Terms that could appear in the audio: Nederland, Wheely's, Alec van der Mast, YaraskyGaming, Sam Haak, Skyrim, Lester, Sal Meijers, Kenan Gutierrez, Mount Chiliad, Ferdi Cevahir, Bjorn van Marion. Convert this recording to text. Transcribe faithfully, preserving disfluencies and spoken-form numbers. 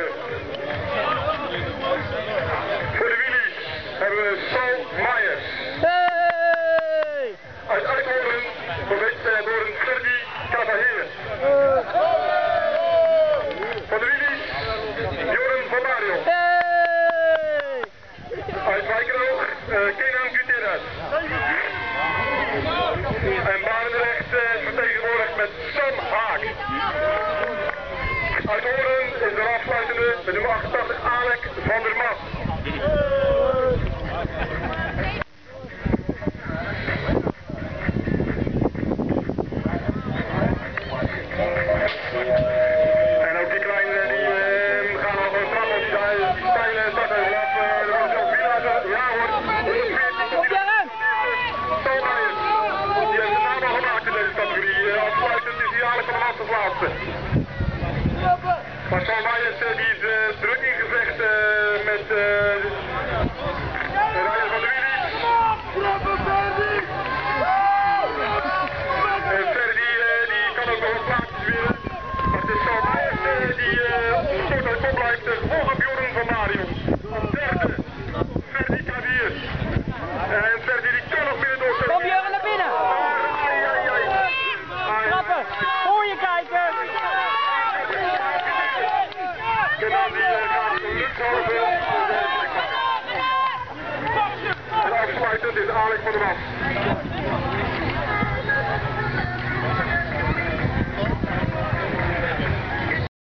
geven. Voor de Wheely's hebben we Sal Meijers. Hey! Uit Uithoren, geboren Ferdi Cevahir. Voor de Wheely's, Bjorn van Marion. Hey! Uit Wijkeroog, uh, Kenan Gutierrez. En Barendrecht uh, vertegenwoordigd met Sam Haak. Uit Horen is de afsluitende met nummer achtentachtig Alec van der Mast. En ook die kleine die uh, gaan al gewoon trappen, die stijlen starten en laten. Er wordt ook Wheely's, ja hoor, honderdveertig. Die heeft de naam al gemaakt in deze categorie. Uh, afsluitend is die Alec van der Mast als laatste. Maar Sal Meijers die is uh, druk in gevecht uh, met uh, de rijders van de Wheely's. En Ferdi uh, die kan ook nog een plaatje winnen. Maar het is Sal Meijers uh, die uh, tot uit kop blijft, uh, gevolgd door Bjorn van Marion. Als derde, Ferdi Cevahir. En Ferdi die kan nog binnen door. Kom Bjorn naar binnen! Ai, ai, ai. Ai, trappen, voor je kijken! Kenan die gaat luchthalve. En afsluitend is Alec van der Mast.